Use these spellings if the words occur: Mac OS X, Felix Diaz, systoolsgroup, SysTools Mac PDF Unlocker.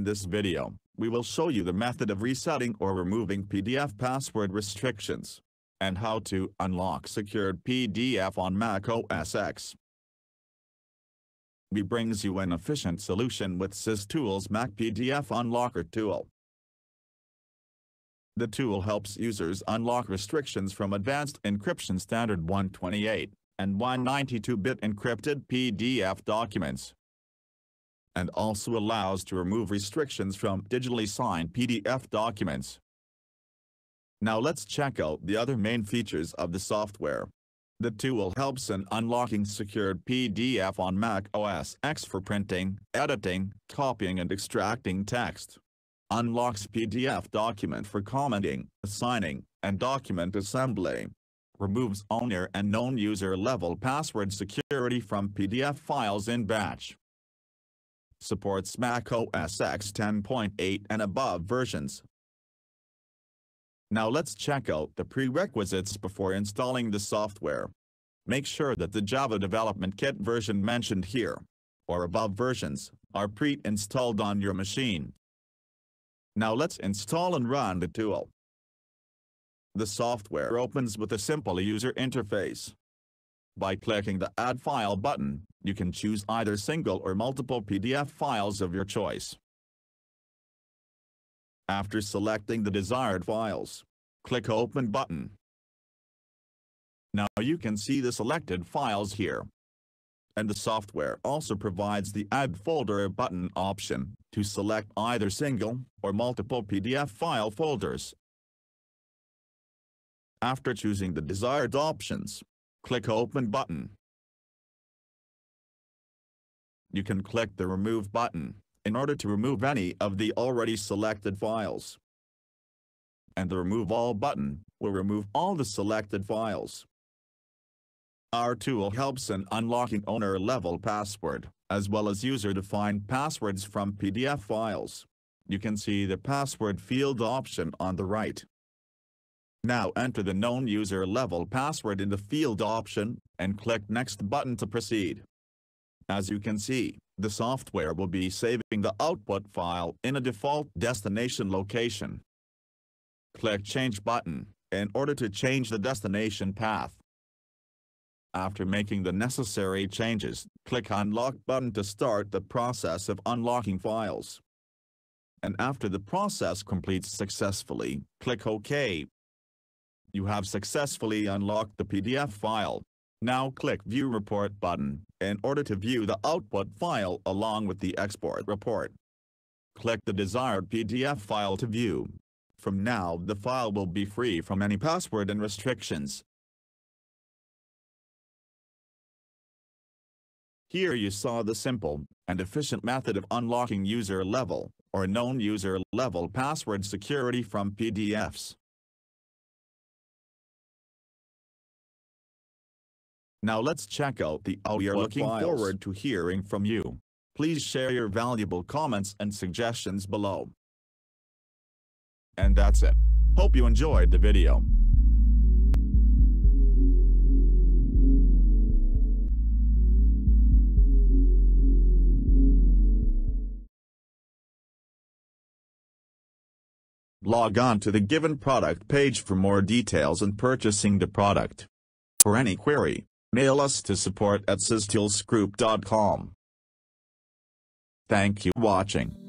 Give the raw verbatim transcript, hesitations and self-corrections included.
In this video, we will show you the method of resetting or removing P D F password restrictions, and how to unlock secured P D F on Mac O S ten. We brings you an efficient solution with SysTools Mac P D F Unlocker tool. The tool helps users unlock restrictions from Advanced Encryption Standard one twenty-eight and one ninety-two bit encrypted P D F documents, and also allows to remove restrictions from digitally signed P D F documents. Now let's check out the other main features of the software. The tool helps in unlocking secured P D F on Mac O S ten for printing, editing, copying and extracting text. Unlocks P D F document for commenting, assigning, and document assembly. Removes owner and non-user level password security from P D F files in batch. Supports Mac O S ten ten point eight and above versions. Now let's check out the prerequisites before installing the software. Make sure that the Java Development Kit version mentioned here, or above versions, are pre-installed on your machine. Now let's install and run the tool. The software opens with a simple user interface. By clicking the Add File button, you can choose either single or multiple P D F files of your choice. After selecting the desired files, click Open button. Now you can see the selected files here. And the software also provides the Add Folder button option to select either single or multiple P D F file folders. After choosing the desired options, click Open button. You can click the Remove button in order to remove any of the already selected files. And the Remove All button will remove all the selected files. Our tool helps in unlocking owner-level password, as well as user-defined passwords from P D F files. You can see the password field option on the right. Now enter the known user-level password in the field option, and click Next button to proceed. As you can see, the software will be saving the output file in a default destination location. Click Change button in order to change the destination path. After making the necessary changes, click Unlock button to start the process of unlocking files. And after the process completes successfully, click OK. You have successfully unlocked the P D F file. Now click View Report button in order to view the output file along with the export report. Click the desired P D F file to view. From now the file will be free from any password and restrictions. Here you saw the simple and efficient method of unlocking user-level or known user-level password security from P D Fs. Now let's check out the output. We are looking files. forward to hearing from you. Please share your valuable comments and suggestions below. And that's it. Hope you enjoyed the video. Log on to the given product page for more details and purchasing the product. For any query, mail us to support at systoolsgroup dot com. Thank you for watching.